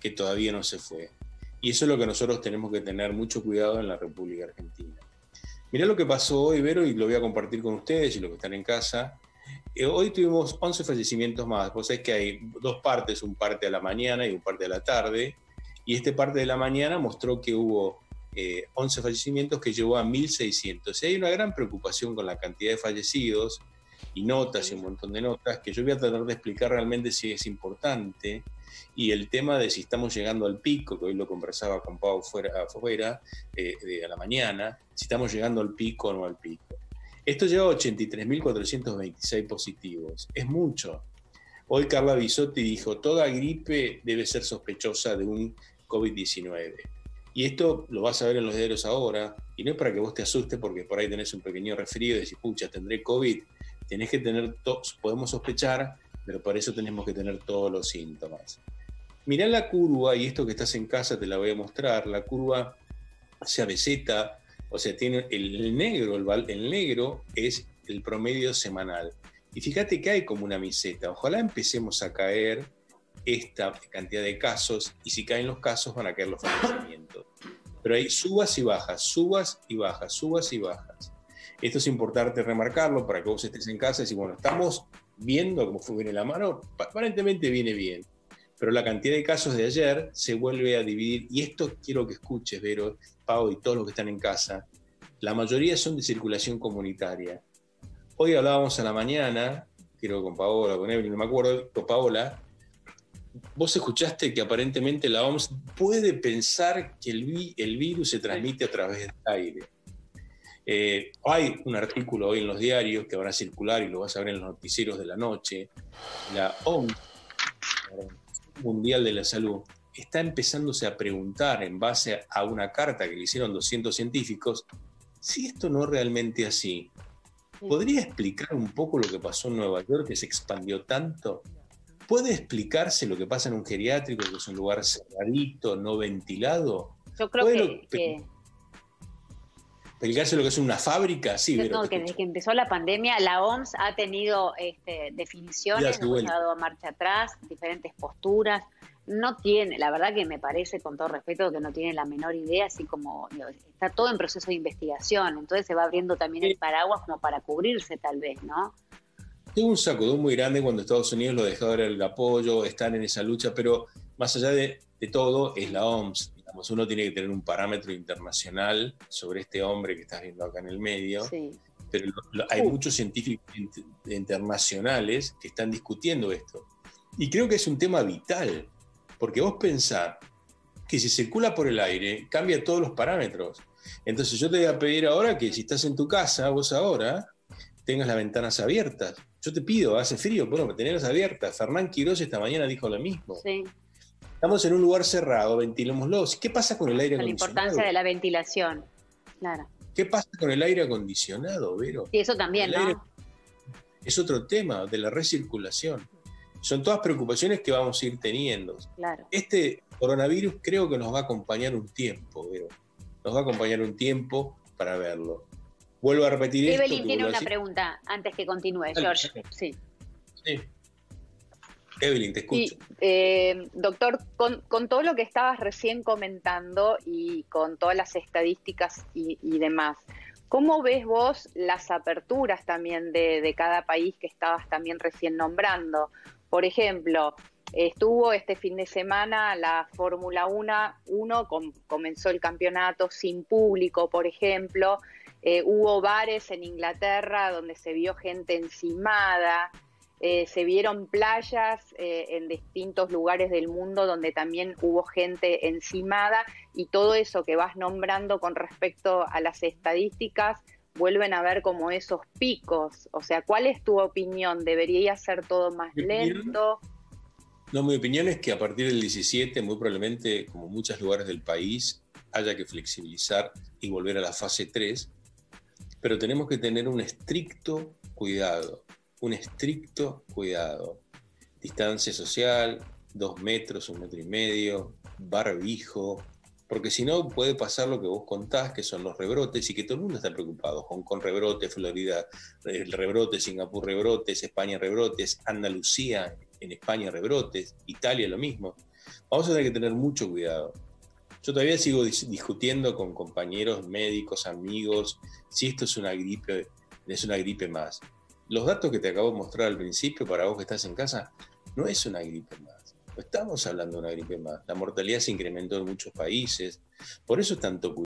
que todavía no se fue. Y eso es lo que nosotros tenemos que tener mucho cuidado en la República Argentina. Mirá lo que pasó hoy, Vero, y lo voy a compartir con ustedes y los que están en casa. Hoy tuvimos 11 fallecimientos más. Vos sabés que hay dos partes, un parte a la mañana y un parte a la tarde. Y este parte de la mañana mostró que hubo 11 fallecimientos que llevó a 1.600. Y hay una gran preocupación con la cantidad de fallecidos y notas y un montón de notas que yo voy a tratar de explicar realmente si es importante. Y el tema de si estamos llegando al pico, que hoy lo conversaba con Pau afuera a la mañana, si estamos llegando al pico o no al pico. Esto lleva a 83.426 positivos. Es mucho. Hoy Carla Bisotti dijo, toda gripe debe ser sospechosa de un COVID-19. Y esto lo vas a ver en los diarios ahora, y no es para que vos te asustes porque por ahí tenés un pequeño resfrío y decís, pucha, tendré COVID. Tenés que tener, podemos sospechar, pero para eso tenemos que tener todos los síntomas. Mirá la curva, y esto que estás en casa te la voy a mostrar, la curva se aveceta, o sea, tiene el negro es el promedio semanal. Y fíjate que hay como una meseta, ojalá empecemos a caer esta cantidad de casos, y si caen los casos van a caer los fallecimientos. Pero hay subas y bajas, subas y bajas, subas y bajas. Esto es importante remarcarlo para que vos estés en casa y decís, bueno, estamos viendo cómo viene la mano, aparentemente viene bien, pero la cantidad de casos de ayer se vuelve a dividir, y esto quiero que escuches, Vero, Pau y todos los que están en casa, la mayoría son de circulación comunitaria. Hoy hablábamos a la mañana, creo con Paola, con Evelyn, no me acuerdo, con Paola, vos escuchaste que aparentemente la OMS puede pensar que el virus se transmite a través del aire. Hay un artículo hoy en los diarios que van a circular y lo vas a ver en los noticieros de la noche. La OMS, la Organización Mundial de la Salud, está empezándose a preguntar en base a una carta que le hicieron 200 científicos si esto no es realmente así. ¿Podría explicar un poco lo que pasó en Nueva York, que se expandió tanto? ¿Puede explicarse lo que pasa en un geriátrico, que es un lugar cerradito, no ventilado? Yo creo que... ¿Explicarse lo que es una fábrica? Sí, no, que desde que empezó la pandemia, la OMS ha tenido definiciones, ha dado marcha atrás, diferentes posturas. No tiene, la verdad que me parece, con todo respeto, que no tiene la menor idea, así como está todo en proceso de investigación. Entonces se va abriendo también el paraguas como para cubrirse tal vez, ¿no? Tuvo un sacudón muy grande cuando Estados Unidos lo dejó dar el apoyo, están en esa lucha, pero más allá de todo es la OMS. Uno tiene que tener un parámetro internacional sobre este hombre que estás viendo acá en el medio, sí. Pero hay muchos científicos internacionales que están discutiendo esto. Y creo que es un tema vital, porque vos pensás que si circula por el aire, cambia todos los parámetros. Entonces yo te voy a pedir ahora que si estás en tu casa, vos ahora, tengas las ventanas abiertas. Yo te pido, hace frío, bueno, tenerlas abiertas. Fernán Quiroz esta mañana dijo lo mismo. Sí. Estamos en un lugar cerrado, ventilémoslo. ¿Qué pasa con el aire acondicionado? La importancia de la ventilación, claro. ¿Qué pasa con el aire acondicionado, Vero? Y eso también, ¿no? Es otro tema de la recirculación. Son todas preocupaciones que vamos a ir teniendo. Claro. Este coronavirus creo que nos va a acompañar un tiempo, Vero. Nos va a acompañar un tiempo para verlo. Vuelvo a repetir esto. Evelyn tiene una pregunta antes que continúe, George. Sí. Sí. Evelyn, te escucho. Sí, doctor, con todo lo que estabas recién comentando y con todas las estadísticas y demás, ¿cómo ves vos las aperturas también de cada país que estabas también recién nombrando? Por ejemplo, estuvo este fin de semana la Fórmula 1, comenzó el campeonato sin público, por ejemplo. Hubo bares en Inglaterra donde se vio gente encimada. Se vieron playas en distintos lugares del mundo donde también hubo gente encimada, y todo eso que vas nombrando con respecto a las estadísticas vuelven a ver como esos picos. O sea, ¿cuál es tu opinión? ¿Debería ser todo más lento? No, mi opinión es que a partir del 17, muy probablemente, como muchos lugares del país, haya que flexibilizar y volver a la fase 3, pero tenemos que tener un estricto cuidado. Un estricto cuidado, distancia social, 2 metros, 1,5 metros, barbijo, porque si no puede pasar lo que vos contás, que son los rebrotes, y que todo el mundo está preocupado, Hong Kong rebrotes, Florida rebrotes, Singapur rebrotes, España rebrotes, Andalucía en España rebrotes, Italia lo mismo. vamos a tener que tener mucho cuidado. Yo todavía sigo discutiendo con compañeros, médicos, amigos, si esto es una gripe más. Los datos que te acabo de mostrar al principio, para vos que estás en casa, no es una gripe más. No estamos hablando de una gripe más. La mortalidad se incrementó en muchos países. Por eso es tanto cuidado.